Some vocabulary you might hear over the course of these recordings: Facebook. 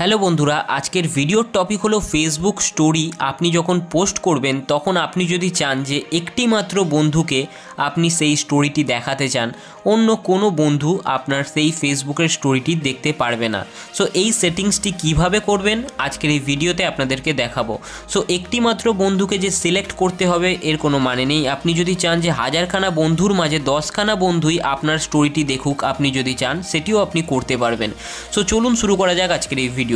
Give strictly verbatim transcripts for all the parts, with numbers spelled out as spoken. Hello बंधुरा आजकेर भिडियोर टपिक हलो फेसबुक स्टोरी। आपनी जखन पोस्ट करबेन तखन आपनी जदि चान जे एकटी मात्र बंधुके आपनी सेई स्टोरीटी देखाते चान, अन्य कोनो बंधु आपनार सेई फेसबुकेर स्टोरीटी देखते पारबे ना। सो एई सेटिंग्सटी किभाबे करबेन आजकेर एई भिडियोते आपनादेरके देखाबो। सो एकटी मात्र बंधुके जे सिलेक्ट करते होबे एर कोनो माने नेई। आपनी जदि चान जे हाजारखाना बंधुर माझे दशखाना बंधुई आपनार स्टोरीटी देखुक, आपनी जदि चान सेटिओ आपनी करते पारबेन। सो चलुन शुरू करा जाक आजकेर एई भिडियो।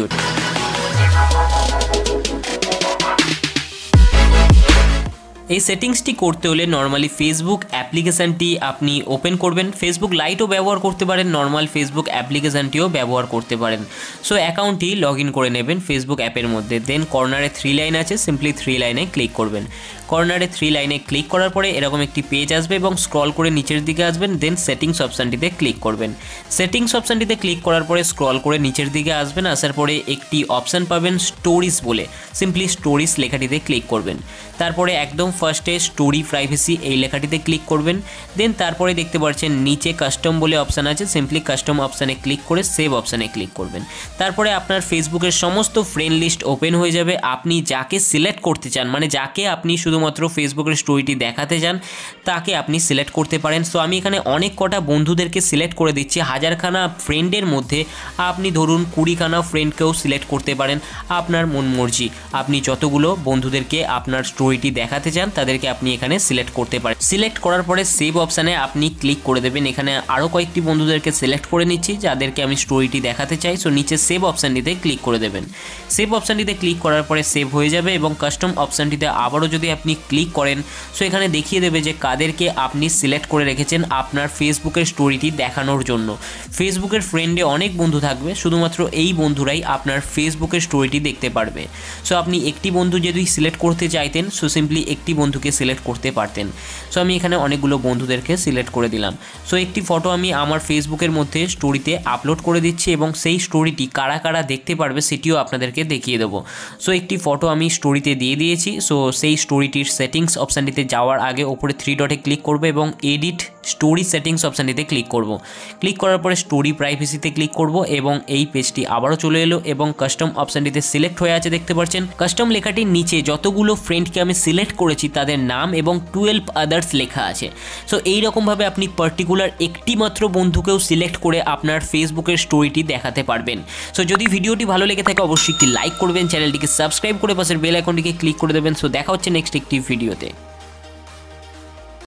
এই সেটিংসটি করতে হলে নরমালি ফেসবুক অ্যাপ্লিকেশনটি আপনি ওপেন করবেন। ফেসবুক লাইটও ব্যবহার করতে পারেন, নরমাল ফেসবুক অ্যাপ্লিকেশনটিও ব্যবহার করতে পারেন। সো অ্যাকাউন্টটি লগ ইন করে নেবেন ফেসবুক অ্যাপের মধ্যে। দেন কর্নারে থ্রি লাইন আছে, সিম্পলি থ্রি লাইনে ক্লিক করবেন। কর্নারে থ্রি লাইনে ক্লিক করার পরে এরকম একটি পেজ আসবে এবং স্ক্রল করে নিচের দিকে আসবেন। দেন সেটিংস অপশানটিতে ক্লিক করবেন। সেটিংস অপশানটিতে ক্লিক করার পরে স্ক্রল করে নিচের দিকে আসবেন। আসার পরে একটি অপশান পাবেন স্টোরিজ বলে, সিম্পলি স্টোরিজ লেখাটিতে ক্লিক করবেন। তারপরে একদম ফার্স্টে স্টোরি প্রাইভেসি এই লেখাটিতে ক্লিক করবেন। দেন তারপরে দেখতে পাচ্ছেন নিচে কাস্টম বলে অপশান আছে, সিম্পলি কাস্টম অপশানে ক্লিক করে সেভ অপশানে ক্লিক করবেন। তারপরে আপনার ফেসবুকের সমস্ত ফ্রেন্ড লিস্ট ওপেন হয়ে যাবে। আপনি যাকে সিলেক্ট করতে চান, মানে যাকে আপনি শুধু মাত্র ফেসবুকের স্টোরিটি দেখাতে চান, তাকে আপনি সিলেক্ট করতে পারেন। সো আমি এখানে অনেক কটা বন্ধুদেরকে সিলেক্ট করে দিচ্ছি। হাজারখানা ফ্রেন্ডের মধ্যে আপনি ধরুন কুড়িখানা ফ্রেন্ডকেও সিলেক্ট করতে পারেন, আপনার মন মর্জি। আপনি যতগুলো বন্ধুদেরকে আপনার স্টোরিটি দেখাতে চান তাদেরকে আপনি এখানে সিলেক্ট করতে পারেন। সিলেক্ট করার পরে সেভ অপশানে আপনি ক্লিক করে দেবেন। এখানে আরও কয়েকটি বন্ধুদেরকে সিলেক্ট করে নিচ্ছি যাদেরকে আমি স্টোরিটি দেখাতে চাই। সো নিচে সেভ অপশানটিতে ক্লিক করে দেবেন। সেভ অপশানটিতে ক্লিক করার পরে সেভ হয়ে যাবে এবং কাস্টম অপশানটিতে আবারও যদি আপনি আপনি ক্লিক করেন, সো এখানে দেখিয়ে দেবে যে কাদেরকে আপনি সিলেক্ট করে রেখেছেন আপনার ফেসবুকের স্টোরিটি দেখানোর জন্য। ফেসবুকের ফ্রেন্ডে অনেক বন্ধু থাকবে, শুধুমাত্র এই বন্ধুরাই আপনার ফেসবুকের স্টোরিটি দেখতে পারবে। সো আপনি একটি বন্ধু যদি সিলেক্ট করতে চাইতেন, সো সিম্পলি একটি বন্ধুকে সিলেক্ট করতে পারতেন। সো আমি এখানে অনেকগুলো বন্ধুদেরকে সিলেক্ট করে দিলাম। সো একটি ফটো আমি আমার ফেসবুকের মধ্যে স্টোরিতে আপলোড করে দিচ্ছি এবং সেই স্টোরিটি কারা কারা দেখতে পারবে সেটিও আপনাদেরকে দেখিয়ে দেবো। সো একটি ফটো আমি স্টোরিতে দিয়ে দিয়েছি। সো সেই স্টোরি টির সেটিংস অপশানটিতে যাওয়ার আগে ওপরে থ্রি ডটে ক্লিক করবো এবং এডিট স্টোরি সেটিংস অপশানটিতে ক্লিক করব। ক্লিক করার পরে স্টোরি প্রাইভেসিতে ক্লিক করব এবং এই পেজটি আবারও চলে এলো এবং কাস্টম অপশানটিতে সিলেক্ট হয়ে আছে, দেখতে পাচ্ছেন। কাস্টম লেখাটির নিচে যতগুলো ফ্রেন্ডকে আমি সিলেক্ট করেছি তাদের নাম এবং টুয়েলভ আদার্স লেখা আছে। সো এইরকমভাবে আপনি পার্টিকুলার একটি মাত্র বন্ধুকেও সিলেক্ট করে আপনার ফেসবুকের স্টোরিটি দেখাতে পারবেন। সো যদি ভিডিওটি ভালো লেগে থাকে অবশ্যই একটি লাইক করবেন, চ্যানেলটিকে সাবস্ক্রাইব করে পাশের বেল আইকনটিকে ক্লিক করে দেবেন। সো দেখা হচ্ছে নেক্সট একটি ভিডিওতে।